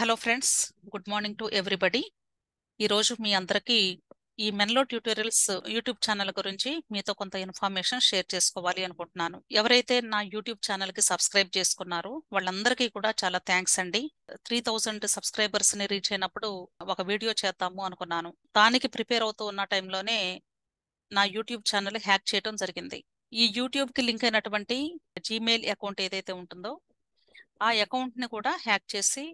Hello friends, good morning to everybody. ఈరోజు మీ అందరికీ ఈ మెన్లో ట్యూటోరియల్స్ యూట్యూబ్ ఛానల్ గురించి మీతో కొంత ఇన్ఫర్మేషన్ షేర్ చేసుకోవాలి అనుకుంటున్నాను. ఎవరైతే నా యూట్యూబ్ ఛానల్కి సబ్స్క్రైబ్ చేసుకున్నారో వాళ్ళందరికీ కూడా చాలా థ్యాంక్స్ అండి. 3000 సబ్స్క్రైబర్స్ని రీచ్ అయినప్పుడు ఒక వీడియో చేద్దాము అనుకున్నాను. దానికి ప్రిపేర్ అవుతూ ఉన్న టైంలోనే నా యూట్యూబ్ ఛానల్ హ్యాక్ చేయడం జరిగింది. ఈ యూట్యూబ్కి లింక్ అయినటువంటి జీమెయిల్ అకౌంట్ ఏదైతే ఉంటుందో ఆ అకౌంట్ని కూడా హ్యాక్ చేసి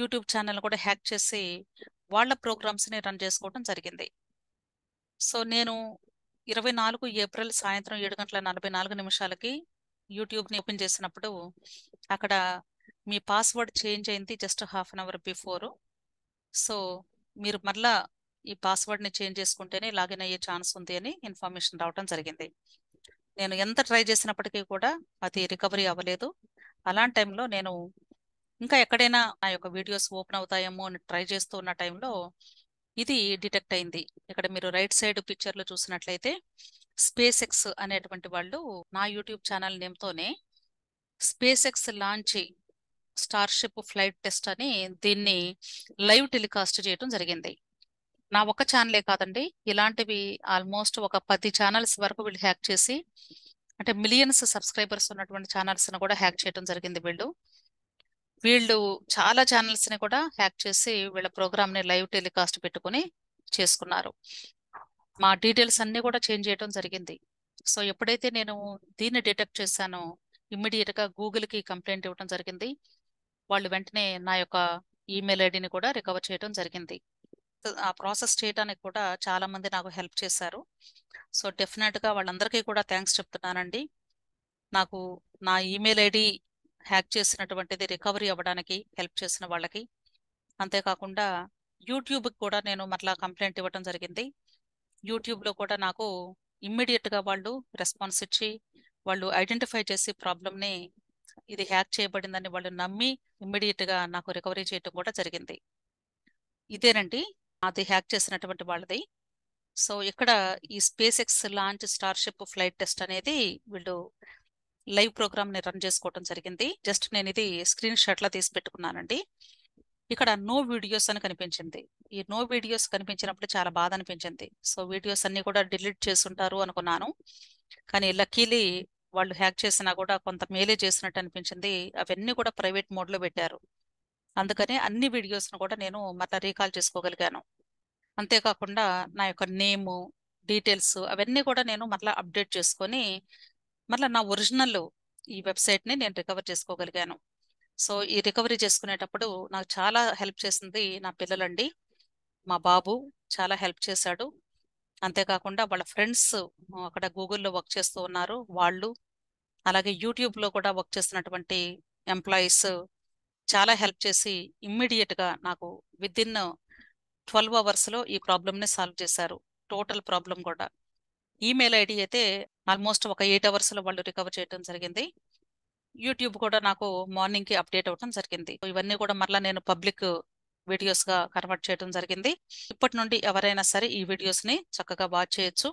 యూట్యూబ్ ఛానల్ కూడా హ్యాక్ చేసి వాళ్ళ ప్రోగ్రామ్స్ని రన్ చేసుకోవడం జరిగింది. సో నేను 24 ఏప్రిల్ సాయంత్రం 7:44 యూట్యూబ్ని ఓపెన్ చేసినప్పుడు అక్కడ మీ పాస్వర్డ్ చేంజ్ అయింది జస్ట్ ½ గంట బిఫోర్. సో మీరు మళ్ళా ఈ పాస్వర్డ్ని చేంజ్ చేసుకుంటేనే లాగిన్ అయ్యే ఛాన్స్ ఉంది అని ఇన్ఫర్మేషన్ రావడం జరిగింది. నేను ఎంత ట్రై చేసినప్పటికీ కూడా అది రికవరీ అవ్వలేదు. అలాంటి టైంలో నేను ఇంకా ఎక్కడైనా నా యొక్క వీడియోస్ ఓపెన్ అవుతాయేమో అని ట్రై చేస్తూ ఉన్న టైంలో ఇది డిటెక్ట్ అయింది. ఇక్కడ మీరు రైట్ సైడ్ పిక్చర్లో చూసినట్లయితే స్పేస్ ఎక్స్ అనేటువంటి వాళ్ళు నా యూట్యూబ్ ఛానల్ నేమ్తోనే space X launch starship flight test అని దీన్ని లైవ్ టెలికాస్ట్ చేయడం జరిగింది. నా ఒక్క ఛానలే కాదండి, ఇలాంటివి ఆల్మోస్ట్ ఒక 10 ఛానల్స్ వరకు వీళ్ళు హ్యాక్ చేసి, అంటే మిలియన్స్ సబ్స్క్రైబర్స్ ఉన్నటువంటి ఛానల్స్ని కూడా హ్యాక్ చేయడం జరిగింది. వీళ్ళు చాలా ఛానల్స్ని కూడా హ్యాక్ చేసి వీళ్ళ ప్రోగ్రామ్ని లైవ్ టెలికాస్ట్ పెట్టుకుని చేసుకున్నారు. మా డీటెయిల్స్ అన్నీ కూడా చేంజ్ చేయడం జరిగింది. సో ఎప్పుడైతే నేను దీన్ని డిటెక్ట్ చేశానో ఇమ్మీడియట్గా గూగుల్కి కంప్లైంట్ ఇవ్వడం జరిగింది. వాళ్ళు వెంటనే నా యొక్క ఈమెయిల్ ఐడిని కూడా రికవర్ చేయడం జరిగింది. ఆ ప్రాసెస్ చేయడానికి కూడా చాలామంది నాకు హెల్ప్ చేశారు. సో డెఫినెట్గా వాళ్ళందరికీ కూడా థ్యాంక్స్ చెప్తున్నానండి. నాకు నా ఈమెయిల్ ఐడి హ్యాక్ చేసినటువంటిది రికవరీ అవ్వడానికి హెల్ప్ చేసిన వాళ్ళకి, అంతేకాకుండా యూట్యూబ్కి కూడా నేను మరలా కంప్లైంట్ ఇవ్వడం జరిగింది. యూట్యూబ్లో కూడా నాకు ఇమ్మీడియట్గా వాళ్ళు రెస్పాన్స్ ఇచ్చి వాళ్ళు ఐడెంటిఫై చేసి ప్రాబ్లమ్ని ఇది హ్యాక్ చేయబడిందని వాళ్ళు నమ్మి ఇమ్మీడియట్గా నాకు రికవరీ చేయడం కూడా జరిగింది. ఇదేనండి అది హ్యాక్ చేసినటువంటి వాళ్ళది. సో ఇక్కడ ఈ space X launch starship flight test అనేది వీళ్ళు లైవ్ ప్రోగ్రామ్ని రన్ చేసుకోవడం జరిగింది. జస్ట్ నేను ఇది స్క్రీన్ షాట్లా తీసి పెట్టుకున్నానండి. ఇక్కడ నో వీడియోస్ అని కనిపించింది. ఈ నో వీడియోస్ కనిపించినప్పుడు చాలా బాధ అనిపించింది. సో వీడియోస్ అన్ని కూడా డిలీట్ చేసుంటారు అనుకున్నాను, కానీ లక్కీలీ వాళ్ళు హ్యాక్ చేసినా కూడా కొంత మేలే చేసినట్టు అనిపించింది. అవన్నీ కూడా ప్రైవేట్ మోడ్లో పెట్టారు, అందుకనే అన్ని వీడియోస్ను కూడా నేను మళ్ళీ రీకాల్ చేసుకోగలిగాను. అంతేకాకుండా నా యొక్క నేము డీటెయిల్స్ అవన్నీ కూడా నేను మళ్ళీ అప్డేట్ చేసుకొని మళ్ళీ నా ఒరిజినల్ ఈ వెబ్సైట్ని నేను రికవర్ చేసుకోగలిగాను. సో ఈ రికవరీ చేసుకునేటప్పుడు నాకు చాలా హెల్ప్ చేసింది నా పిల్లలండి. మా బాబు చాలా హెల్ప్ చేశాడు, అంతేకాకుండా వాళ్ళ ఫ్రెండ్స్ అక్కడ గూగుల్లో వర్క్ చేస్తూ ఉన్నారు వాళ్ళు, అలాగే యూట్యూబ్లో కూడా వర్క్ చేస్తున్నటువంటి ఎంప్లాయీస్ చాలా హెల్ప్ చేసి ఇమ్మీడియట్గా నాకు విదిన్ 12 అవర్స్లో ఈ ప్రాబ్లమ్ని సాల్వ్ చేశారు. టోటల్ ప్రాబ్లం కూడా ఈమెయిల్ ఐడి అయితే ఆల్మోస్ట్ ఒక 8 అవర్స్లో వాళ్ళు రికవర్ చేయడం జరిగింది. యూట్యూబ్ కూడా నాకు మార్నింగ్కి అప్డేట్ అవ్వడం జరిగింది. ఇవన్నీ కూడా మరలా నేను పబ్లిక్ వీడియోస్గా కన్వర్ట్ చేయడం జరిగింది. ఇప్పటి నుండి ఎవరైనా సరే ఈ వీడియోస్ని చక్కగా వాచ్ చేయొచ్చు.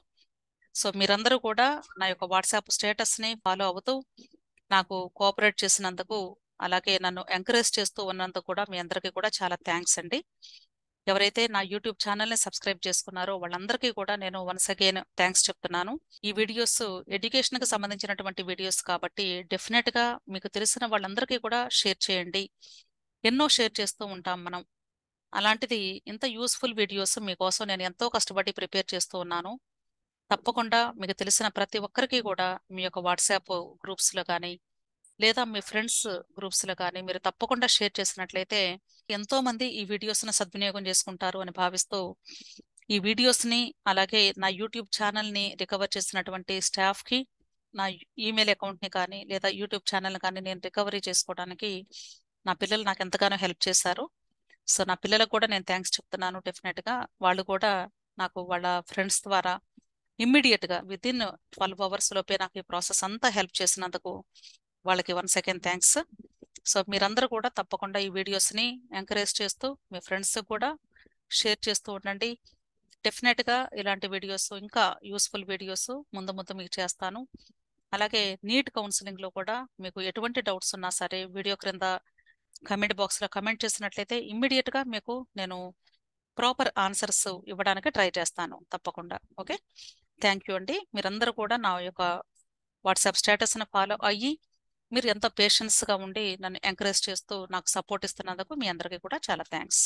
సో మీరందరూ కూడా నా యొక్క వాట్సాప్ స్టేటస్ని ఫాలో అవుతూ నాకు కోఆపరేట్ చేసినందుకు, అలాగే నన్ను ఎంకరేజ్ చేస్తూ ఉన్నందుకు కూడా మీ అందరికీ కూడా చాలా థ్యాంక్స్ అండి. ఎవరైతే నా యూట్యూబ్ ఛానల్ని సబ్స్క్రైబ్ చేసుకున్నారో వాళ్ళందరికీ కూడా నేను వన్స్ అగైన్ థ్యాంక్స్ చెప్తున్నాను. ఈ వీడియోస్ ఎడ్యుకేషన్కి సంబంధించినటువంటి వీడియోస్ కాబట్టి డెఫినెట్గా మీకు తెలిసిన వాళ్ళందరికీ కూడా షేర్ చేయండి. ఎన్నో షేర్ చేస్తూ ఉంటాం మనం, అలాంటిది ఇంత యూస్ఫుల్ వీడియోస్ మీకోసం నేను ఎంతో కష్టపడి ప్రిపేర్ చేస్తూ ఉన్నాను. తప్పకుండా మీకు తెలిసిన ప్రతి ఒక్కరికి కూడా మీ యొక్క వాట్సాప్ గ్రూప్స్లో కానీ లేదా మీ ఫ్రెండ్స్ గ్రూప్స్లో కానీ మీరు తప్పకుండా షేర్ చేసినట్లయితే ఎంతోమంది ఈ వీడియోస్ని సద్వినియోగం చేసుకుంటారు అని భావిస్తూ, ఈ వీడియోస్ని అలాగే నా యూట్యూబ్ ఛానల్ని రికవర్ చేసినటువంటి స్టాఫ్కి నా ఈమెయిల్ అకౌంట్ని కానీ లేదా యూట్యూబ్ ఛానల్ని కానీ నేను రికవరీ చేసుకోవడానికి నా పిల్లలు నాకు ఎంతగానో హెల్ప్ చేశారు. సో నా పిల్లలకు కూడా నేను థ్యాంక్స్ చెప్తున్నాను. డెఫినెట్గా వాళ్ళు కూడా నాకు వాళ్ళ ఫ్రెండ్స్ ద్వారా ఇమ్మీడియట్గా విదిన్ 12 అవర్స్ లోపే నాకు ఈ ప్రాసెస్ అంతా హెల్ప్ చేసినందుకు వాళ్ళకి వన్స్ అగైన్ థ్యాంక్స్. సో మీరందరూ కూడా తప్పకుండా ఈ వీడియోస్ని ఎంకరేజ్ చేస్తూ మీ ఫ్రెండ్స్కి కూడా షేర్ చేస్తూ ఉండండి. డెఫినెట్గా ఇలాంటి వీడియోస్ ఇంకా యూస్ఫుల్ వీడియోస్ ముందు ముందు మీకు చేస్తాను. అలాగే నీట్ కౌన్సిలింగ్లో కూడా మీకు ఎటువంటి డౌట్స్ ఉన్నా సరే వీడియో క్రింద కమెంట్ బాక్స్లో కమెంట్ చేసినట్లయితే ఇమ్మీడియట్గా మీకు నేను ప్రాపర్ ఆన్సర్స్ ఇవ్వడానికి ట్రై చేస్తాను తప్పకుండా. ఓకే, థ్యాంక్ యూ అండి. మీరందరూ కూడా నా యొక్క వాట్సాప్ స్టేటస్ను ఫాలో అయ్యి మీరు ఎంతో పేషెన్స్గా ఉండి నన్ను ఎంకరేజ్ చేస్తూ నాకు సపోర్ట్ ఇస్తున్నందుకు మీ అందరికీ కూడా చాలా థ్యాంక్స్.